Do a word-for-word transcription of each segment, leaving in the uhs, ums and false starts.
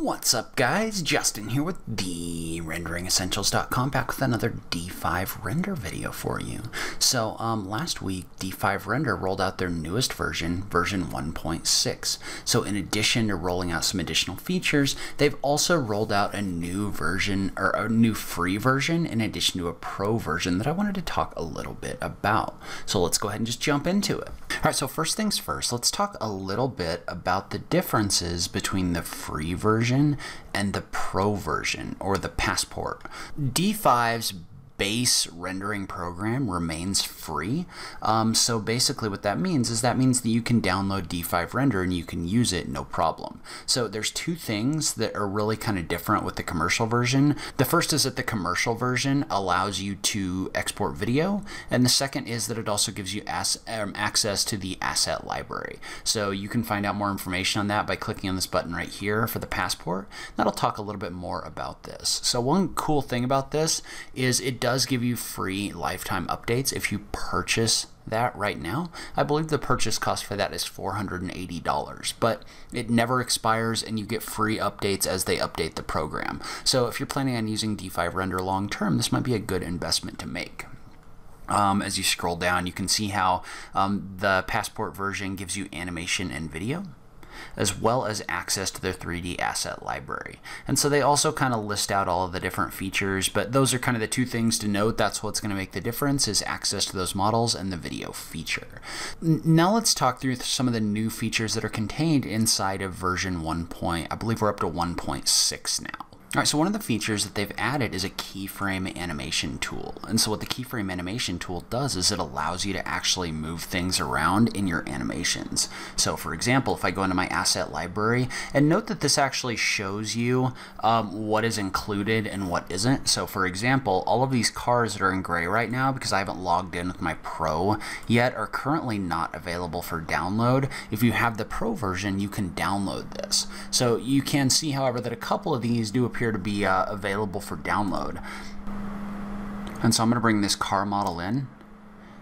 What's up, guys? Justin here with the rendering essentials dot com, back with another D five Render video for you. So um, last week, D five Render rolled out their newest version, version one point six. So in addition to rolling out some additional features, they've also rolled out a new version, or a new free version, in addition to a pro version that I wanted to talk a little bit about. So let's go ahead and just jump into it. All right, so first things first, let's talk a little bit about the differences between the free version version and the pro version, or the passport. D five's base rendering program remains free. Um, so basically what that means is that means that you can download D five Render and you can use it no problem. So there's two things that are really kind of different with the commercial version. The first is that the commercial version allows you to export video, and the second is that it also gives you as, um, access to the asset library. So you can find out more information on that by clicking on this button right here for the passport. That'll talk a little bit more about this. So one cool thing about this is it does Does give you free lifetime updates if you purchase that right now. I believe the purchase cost for that is four hundred eighty dollars, but it never expires and you get free updates as they update the program. So if you're planning on using D five Render long term, this might be a good investment to make. Um, as you scroll down, you can see how um, the passport version gives you animation and video, as well as access to their three D asset library. And so they also kind of list out all of the different features, but those are kind of the two things to note. That's what's going to make the difference, is access to those models and the video feature. Now let's talk through some of the new features that are contained inside of version one. I believe we're up to one point six now. All right, so one of the features that they've added is a keyframe animation tool. And so what the keyframe animation tool does is it allows you to actually move things around in your animations. So for example, if I go into my asset library, and note that this actually shows you um, what is included and what isn't. So for example, all of these cars that are in gray right now, because I haven't logged in with my Pro yet, are currently not available for download. If you have the Pro version, you can download this. So you can see, however, that a couple of these do appear to be uh, available for download. And so I'm going to bring this car model in,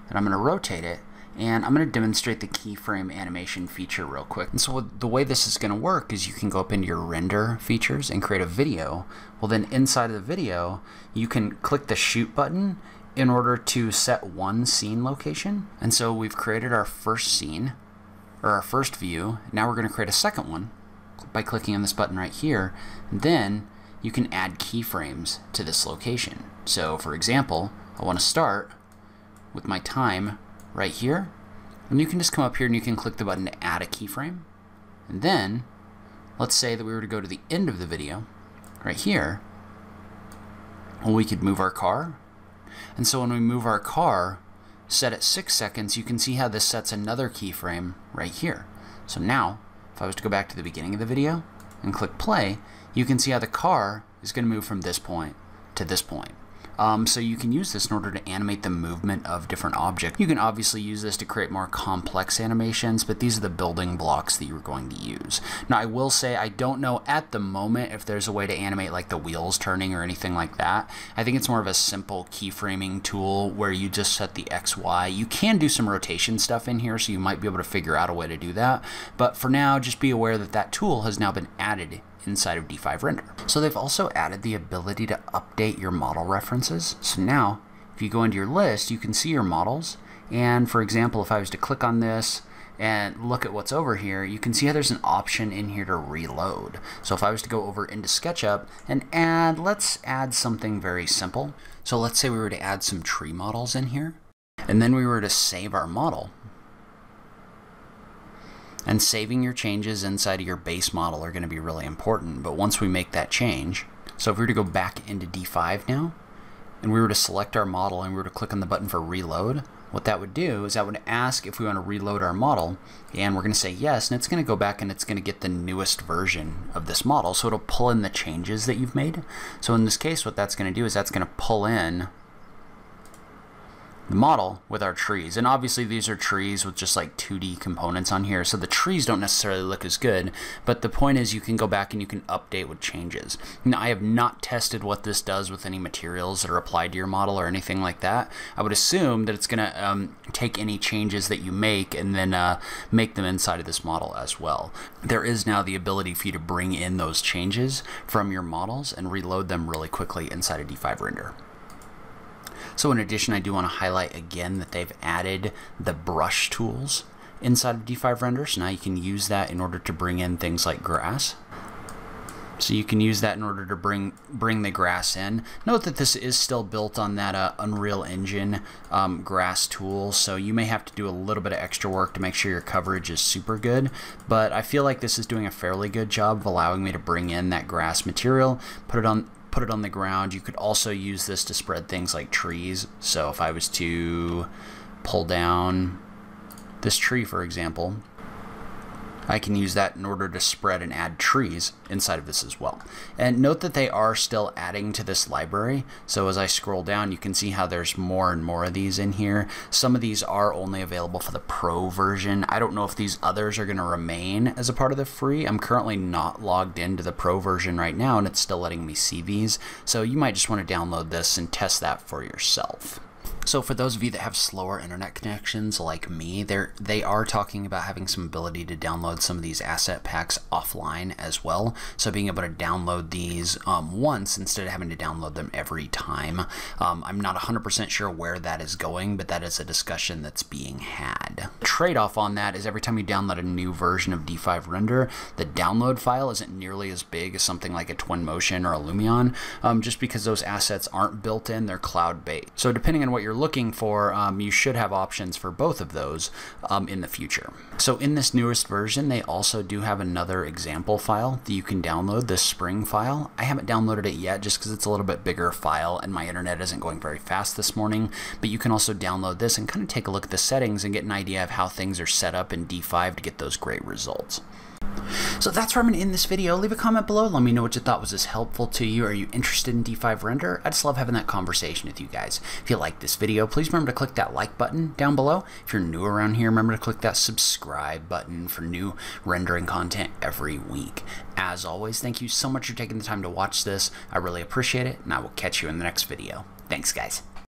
and I'm going to rotate it, and I'm going to demonstrate the keyframe animation feature real quick. And so the way this is going to work is you can go up into your render features and create a video. Well, then inside of the video, you can click the shoot button in order to set one scene location. And so we've created our first scene, or our first view. Now we're going to create a second one by clicking on this button right here. And then you can add keyframes to this location. So for example, I want to start with my time right here, and you can just come up here and you can click the button to add a keyframe. And then let's say that we were to go to the end of the video right here, and we could move our car. And so when we move our car, set at six seconds, you can see how this sets another keyframe right here. So now if I was to go back to the beginning of the video and click play, you can see how the car is going to move from this point to this point. Um, so you can use this in order to animate the movement of different objects. You can obviously use this to create more complex animations, but these are the building blocks that you're going to use. Now, I will say I don't know at the moment if there's a way to animate like the wheels turning or anything like that. I think it's more of a simple keyframing tool where you just set the X, Y. You can do some rotation stuff in here, so you might be able to figure out a way to do that. But for now, just be aware that that tool has now been added inside of D five Render. So they've also added the ability to update your model references. So now if you go into your list, you can see your models. And for example, if I was to click on this and look at what's over here, you can see how there's an option in here to reload. So if I was to go over into SketchUp and add, let's add something very simple. So let's say we were to add some tree models in here, and then we were to save our model. And saving your changes inside of your base model are going to be really important. But once we make that change, so if we were to go back into D five now, and we were to select our model and we were to click on the button for reload, what that would do is that would ask if we want to reload our model, and we're going to say yes, and it's going to go back and it's going to get the newest version of this model. So it'll pull in the changes that you've made. So in this case, what that's going to do is that's going to pull in model with our trees. And obviously these are trees with just like two D components on here, so the trees don't necessarily look as good, but the point is you can go back and you can update with changes. Now I have not tested what this does with any materials that are applied to your model or anything like that. I would assume that it's gonna um, take any changes that you make and then uh, make them inside of this model as well. There is now the ability for you to bring in those changes from your models and reload them really quickly inside of D five Render. So in addition, I do want to highlight again that they've added the brush tools inside of D five Render. So now you can use that in order to bring in things like grass. So you can use that in order to bring bring the grass in. Note that this is still built on that uh, Unreal Engine um, grass tool, so you may have to do a little bit of extra work to make sure your coverage is super good, but I feel like this is doing a fairly good job of allowing me to bring in that grass material, put it on put it on the ground. You could also use this to spread things like trees. So if I was to pull down this tree, for example, I can use that in order to spread and add trees inside of this as well. And note that they are still adding to this library. So as I scroll down, you can see how there's more and more of these in here. Some of these are only available for the pro version. I don't know if these others are going to remain as a part of the free. I'm currently not logged into the pro version right now, and it's still letting me see these. So you might just want to download this and test that for yourself. So for those of you that have slower internet connections like me, they're, they are talking about having some ability to download some of these asset packs offline as well. So being able to download these um, once instead of having to download them every time. Um, I'm not one hundred percent sure where that is going, but that is a discussion that's being had. The trade-off on that is every time you download a new version of D five Render, the download file isn't nearly as big as something like a Twinmotion or a Lumion, um, just because those assets aren't built in, they're cloud-based. So depending on what you're looking for, um, you should have options for both of those um, in the future. So in this newest version, they also do have another example file that you can download, this spring file. I haven't downloaded it yet just because it's a little bit bigger file and my internet isn't going very fast this morning, but you can also download this and kind of take a look at the settings and get an idea of how things are set up in D five to get those great results. So that's where I'm going to end this video. Leave a comment below. Let me know what you thought. Was this helpful to you? Are you interested in D five Render? I just love having that conversation with you guys. If you like this video, please remember to click that like button down below. If you're new around here, remember to click that subscribe button for new rendering content every week. As always, thank you so much for taking the time to watch this. I really appreciate it, and I will catch you in the next video. Thanks, guys.